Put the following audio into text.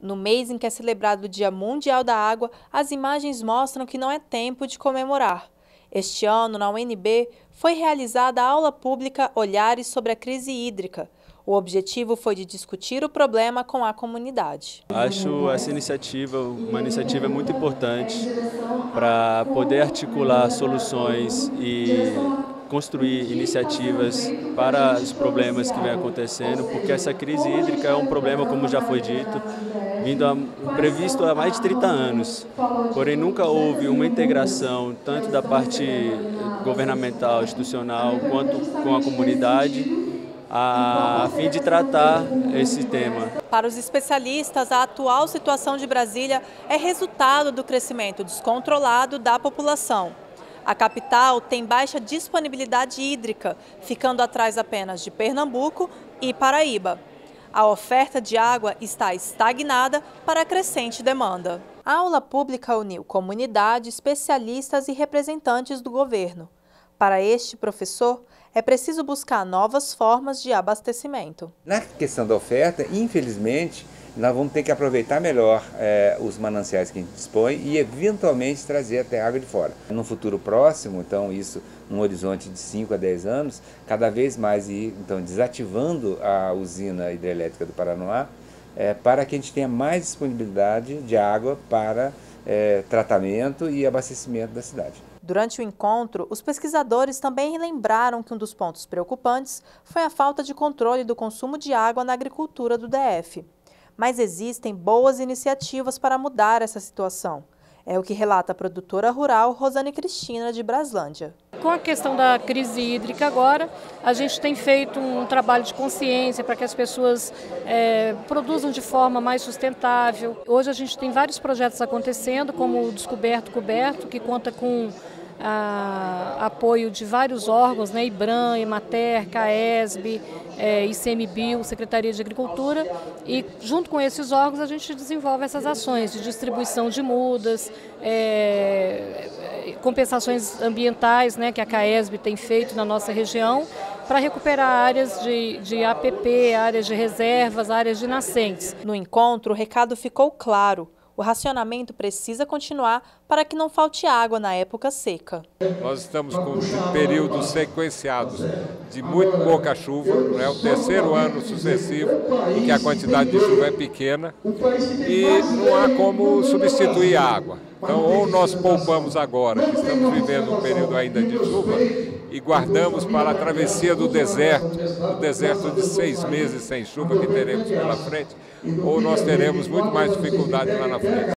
No mês em que é celebrado o Dia Mundial da Água, as imagens mostram que não é tempo de comemorar. Este ano, na UnB, foi realizada a aula pública Olhares sobre a Crise Hídrica. O objetivo foi de discutir o problema com a comunidade. Acho essa iniciativa uma iniciativa muito importante para poder articular soluções e construir iniciativas para os problemas que vem acontecendo, porque essa crise hídrica é um problema, como já foi dito, previsto há mais de 30 anos. Porém, nunca houve uma integração, tanto da parte governamental, institucional, quanto com a comunidade, a fim de tratar esse tema. Para os especialistas, a atual situação de Brasília é resultado do crescimento descontrolado da população. A capital tem baixa disponibilidade hídrica, ficando atrás apenas de Pernambuco e Paraíba. A oferta de água está estagnada para a crescente demanda. A aula pública uniu comunidade, especialistas e representantes do governo. Para este professor, é preciso buscar novas formas de abastecimento. Na questão da oferta, infelizmente, nós vamos ter que aproveitar melhor os mananciais que a gente dispõe e, eventualmente, trazer até água de fora. No futuro próximo, então, isso num horizonte de 5 a 10 anos, cada vez mais ir então, desativando a usina hidrelétrica do Paranoá para que a gente tenha mais disponibilidade de água para tratamento e abastecimento da cidade. Durante o encontro, os pesquisadores também lembraram que um dos pontos preocupantes foi a falta de controle do consumo de água na agricultura do DF. Mas existem boas iniciativas para mudar essa situação. É o que relata a produtora rural Rosane Cristina, de Braslândia. Com a questão da crise hídrica agora, a gente tem feito um trabalho de consciência para que as pessoas produzam de forma mais sustentável. Hoje a gente tem vários projetos acontecendo, como o Descoberto Coberto, que conta com apoio de vários órgãos, né, IBRAM, EMATER, CAESB, ICMBio, Secretaria de Agricultura, e junto com esses órgãos a gente desenvolve essas ações de distribuição de mudas, compensações ambientais, né, que a CAESB tem feito na nossa região, para recuperar áreas de APP, áreas de reservas, áreas de nascentes. No encontro, o recado ficou claro. O racionamento precisa continuar para que não falte água na época seca. Nós estamos com períodos sequenciados de muito pouca chuva, é o terceiro ano sucessivo em que a quantidade de chuva é pequena e não há como substituir a água. Então, ou nós poupamos agora, que estamos vivendo um período ainda de chuva, e guardamos para a travessia do deserto, de 6 meses sem chuva que teremos pela frente, ou nós teremos muito mais dificuldade lá na frente.